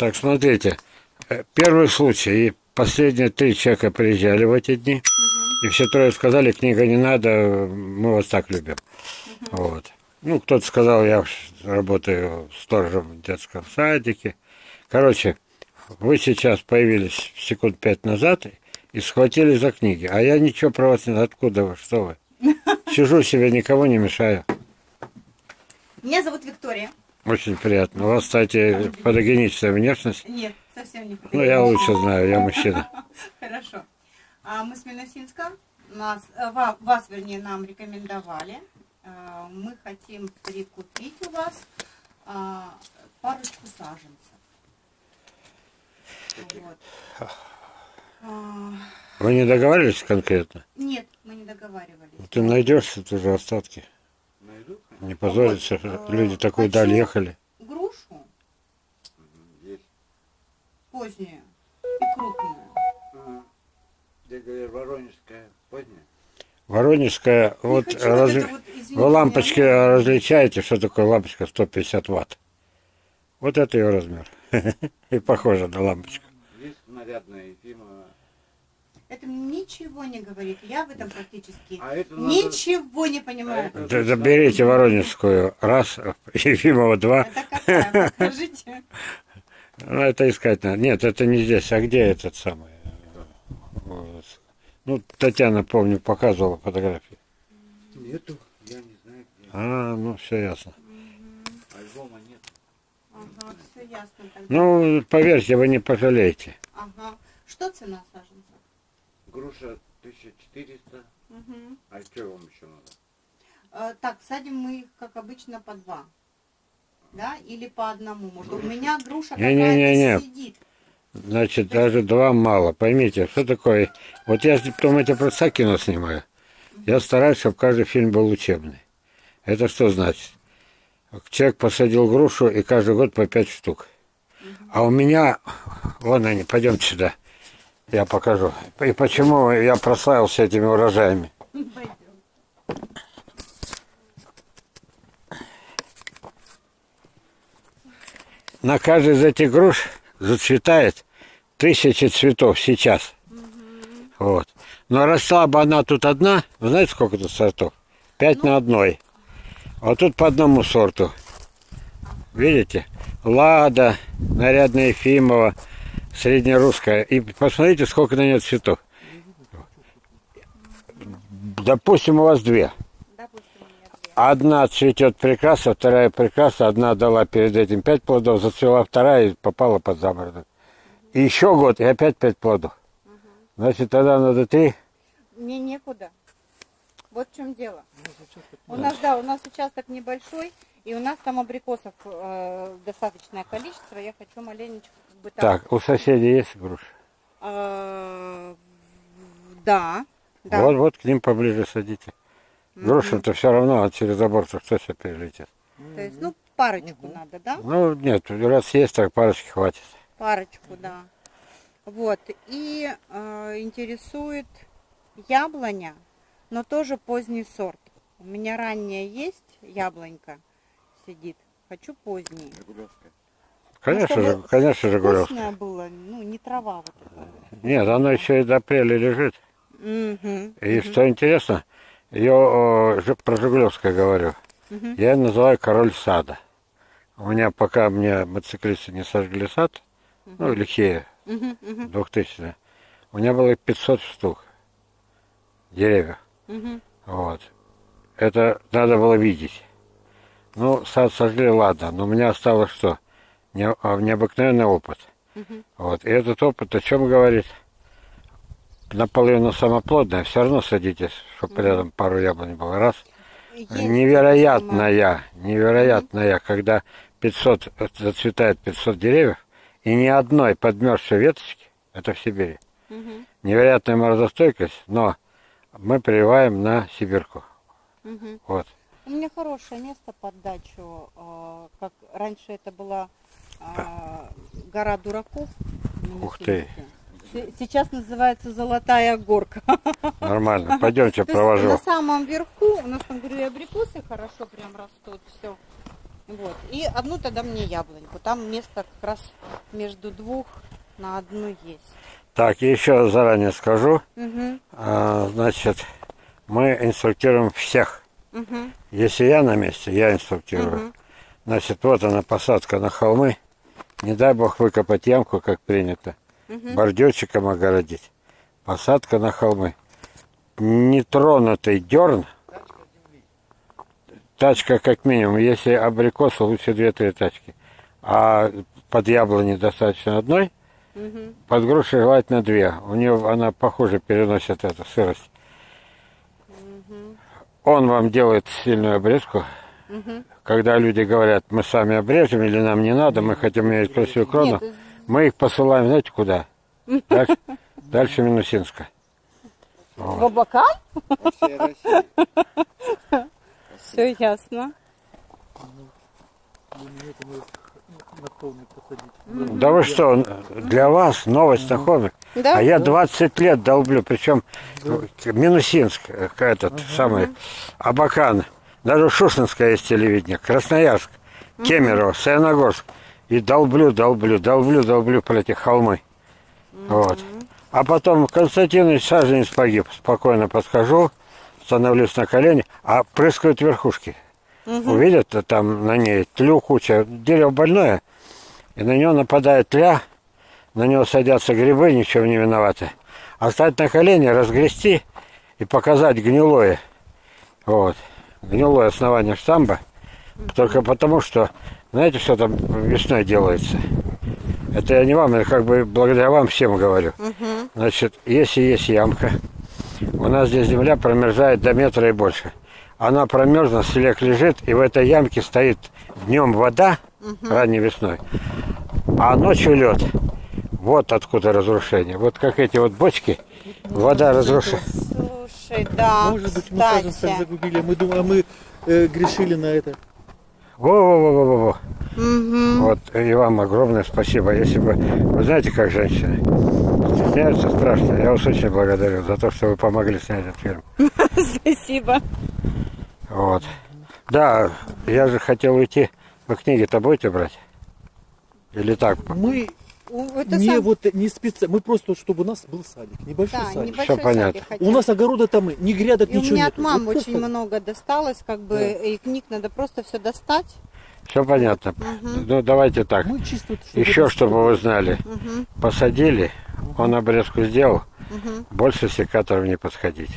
Так, смотрите, первый случай, и последние 3 человека приезжали в эти дни, и все трое сказали, книга не надо, мы вас так любим. Вот. Ну, кто-то сказал, я работаю сторожем в детском садике. Короче, вы сейчас появились секунд 5 назад и схватили за книги, а я ничего про вас не знаю, откуда вы, что вы. Сижу себе, никого не мешаю. Меня зовут Виктория. Очень приятно. У вас, кстати, фотогеническая внешность? Нет, совсем не фотогеническая. Ну, я лучше знаю, я мужчина. Хорошо. Мы с Минусинска. Вас, вернее, нам рекомендовали. Мы хотим прикупить у вас парочку саженцев. Вот. Вы не договаривались конкретно? Нет, мы не договаривались. Ты найдешь это же остатки? Найду. Не позориться, вот, люди такой даль ехали. Грушу? Есть. Позднюю и крупную. Ага. Я говорю, воронежская поздняя. Воронежская, не вот, хочу, вот извините, вы лампочки различаете, что такое лампочка 150 Вт? Вот это ее размер. И похоже на лампочку. Есть нарядная Ефимова. Это ничего не говорит. Я в этом практически ничего не понимаю. Заберите воронежскую. Раз, Ефимова 2. Это какая? Скажите. Ну, это искать надо. Нет, это не здесь. А где этот самый? Ну, Татьяна, помню, показывала фотографии. Нету. Я не знаю, где. А, ну, все ясно. Альбома нет. Ага, все ясно. Ну, поверьте, вы не пожалеете. Ага. Что цена саженца? Груша 1400. Угу. А что вам еще надо? Так, садим мы их, как обычно, по 2. Да? Или по 1. Может, у меня груша какая-то сидит. Значит, даже 2 мало. Поймите, что такое... Вот я потом эти просто кино снимаю. Я стараюсь, чтобы каждый фильм был учебный. Это что значит? Человек посадил грушу и каждый год по 5 штук. А у меня... Вон они, пойдемте сюда. Я покажу. И почему я прославился этими урожаями. Пойдем. На каждой из этих груш зацветает 1000 цветов сейчас. Угу. Вот. Но росла бы она тут одна, вы знаете, сколько тут сортов? 5 на одной. А тут по 1 сорту. Видите? Лада, нарядная Ефимова, среднерусская. И посмотрите, сколько на нее цветов. Допустим, у вас 2. Одна цветет прекрасно, вторая прекрасно. Одна дала перед этим 5 плодов, зацвела вторая и попала под заморозок. И еще год, и опять 5 плодов. Значит, тогда надо 3. Мне некуда. Вот в чем дело. У нас участок небольшой. И у нас там абрикосов достаточное количество. Я хочу маленечко... Так, у соседей есть груши? Да. Вот к ним поближе садите. Груши-то все равно, а через забор-то кто все перелетит? То есть, ну, парочку надо, да? Ну, нет, раз есть, так парочки хватит. Парочку, да. Вот, и интересует яблоня, но тоже поздний сорт. У меня ранняя есть яблонька сидит, хочу поздний. Жигулевская. Конечно, Жигулевская. Было, ну, не трава вот эта. Нет, она еще и до апреля лежит. И что интересно, ее про Жигулевскую говорю. Я ее называю король сада. У меня, пока мне мотоциклисты не сожгли сад, ну, лихие, 2000-е, у меня было 500 штук деревьев. Вот. Это надо было видеть. Ну, сад сожгли, ладно, но у меня осталось что? Необыкновенный опыт. Вот. И этот опыт о чем говорит? Наполовину самоплодная, все равно садитесь, чтобы рядом пару яблонь было. Раз. Есть невероятная, когда 500, зацветает 500 деревьев, и ни одной подмерзшей веточки, это в Сибири. Невероятная морозостойкость, но мы прививаем на сибирку. Вот. У меня хорошее место под дачу, как раньше это была гора дураков. Ух ты! Сейчас называется Золотая горка. Нормально, пойдемте, провожу. На самом верху у нас там, говорю, абрикосы хорошо прям растут, все. Вот. И одну тогда мне яблоньку. Там место как раз между двух на одну есть. Так, еще заранее скажу. Угу. Значит, мы инструктируем всех. Угу. Если я на месте, я инструктирую. Угу. Значит, вот она, посадка на холмы. Не дай бог выкопать ямку, как принято. Угу. Бордюрчиком огородить. Посадка на холмы. Нетронутый дерн. Тачка как минимум. Если абрикосы, лучше 2-3 тачки. А под яблони достаточно одной. Угу. Под груши желательно 2. У нее она похоже переносит эту сырость. Угу. Он вам делает сильную обрезку. Угу. Когда люди говорят, мы сами обрежем или нам не надо, мы хотим иметь красивую крону, нет, мы их посылаем, знаете, куда? Дальше Минусинска. В Абакан? Все ясно. Да вы что, для вас новость на холмик. Да? А я 20 лет долблю, причем Минусинск, этот самый, Абакан, даже Шушнинская есть телевидение, Красноярск, Кемерово, Саяногорск. И долблю про эти холмы. Вот. А потом Константинович саженец погиб. Спокойно подхожу, становлюсь на колени, а прыскают верхушки. Угу. Увидят, там на ней тлю куча. Дерево больное, и на него нападает тля, на него садятся грибы, ничего не виноваты. А стать на колени, разгрести и показать гнилое. Вот. Гнилое основание штамба. Только потому, что, знаете, что там весной делается? Это я не вам, я как бы благодаря вам всем говорю. Угу. Значит, если есть ямка, у нас здесь земля промерзает до метра и больше. Она промерзла, слег лежит, и в этой ямке стоит днем вода, угу, ранней весной, а ночью лед. Вот откуда разрушение. Вот как эти вот бочки, вода разрушена. Слушай, да, может быть, мы, кажется, загубили, мы думаем, мы грешили на это. Во-во-во-во-во. Угу. Вот, и вам огромное спасибо. Если бы, вы знаете, как женщины стесняются страшно. Я вас очень благодарю за то, что вы помогли снять этот фильм. Спасибо. Вот. Да, я же хотел уйти. Вы книги-то будете брать? Или так? Мы не специально, мы просто, чтобы у нас был садик, небольшой садик. Все понятно. У нас огорода там ни грядок, ничего нет. У меня от мамы очень много досталось, как бы, и книг надо просто все достать. Все понятно. Ну давайте так. Еще чтобы вы знали, посадили, он обрезку сделал, больше секатором не подходите.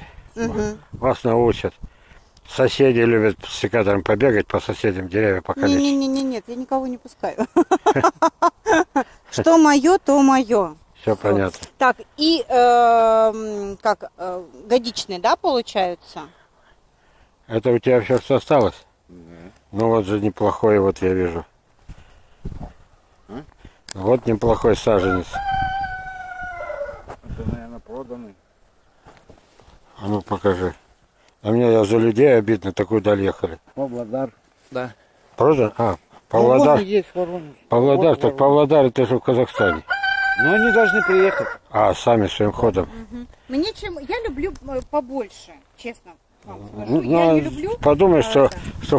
Вас научат. Соседи любят с секатором побегать, по соседям деревья покалечить. Нет, я никого не пускаю. Что мое, то мое. Все понятно. Так, и как годичные, да, получаются? Это у тебя все, что осталось? Ну вот же неплохой, вот я вижу. Вот неплохой саженец. Это, наверное, проданный. А ну покажи. А мне за людей обидно, такую даль ехали. Павлодар, да. Продан? А, Павлодар. Павлодар, так Павлодар, это же в Казахстане. Но они должны приехать. А, сами своим ходом. Угу. Мне чем... Я люблю побольше, честно вам скажу. Я не люблю... Подумай, что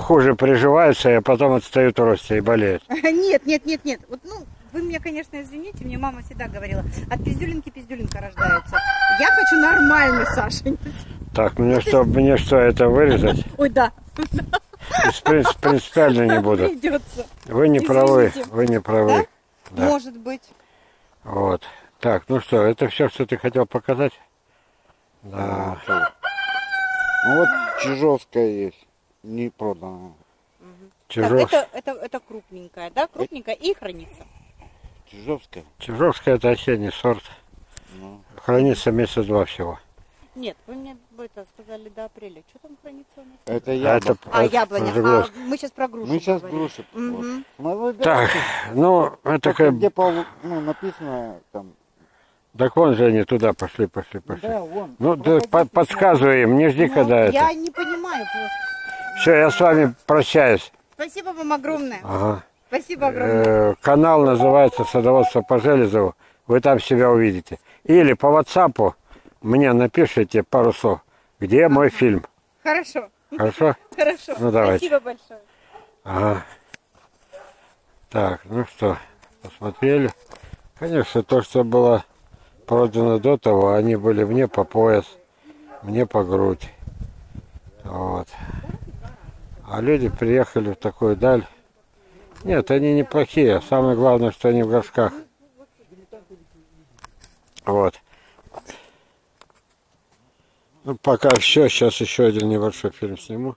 хуже приживаются, а потом отстают в росте и болеют. Нет. Вот, ну, вы меня, конечно, извините, мне мама всегда говорила, от пиздюлинки пиздюлинка рождается. Я хочу нормальный саженец. Так, мне что, это вырезать? Ой, да. Принципиально не буду. Придется. Вы не правы, Да? Да. Может быть. Вот. Так, ну что, это все, что ты хотел показать? Да. Вот Чижовская есть, не продана. Угу. Чижовская. Это крупненькая, да? Крупненькая и хранится. Чижовская? Чижовская это осенний сорт. Ну. Хранится месяца 2 всего. Нет, вы мне это сказали до апреля. Что там хранится у нас? Это яблоко. Яблоня. Мы сейчас про грушу. Мы сейчас груши. Угу. Так, ну, это такая... Где написано там... Так вон же они туда пошли. Да, вон. Ну, подсказывай им, не жди, когда это. Я не понимаю просто. Все, я с вами прощаюсь. Спасибо вам огромное. Ага. Спасибо огромное. Канал называется «Садоводство по Железову». Вы там себя увидите. Или по WhatsApp. Мне напишите пару слов, где мой фильм. Хорошо. Хорошо? Хорошо. Ну, давайте. Спасибо большое. Ага. Так, ну что, посмотрели. Конечно, то, что было продано до того, они были мне по пояс, мне по грудь. Вот. А люди приехали в такую даль. Нет, они неплохие. Самое главное, что они в горшках. Вот. Ну, пока все. Сейчас еще один небольшой фильм сниму.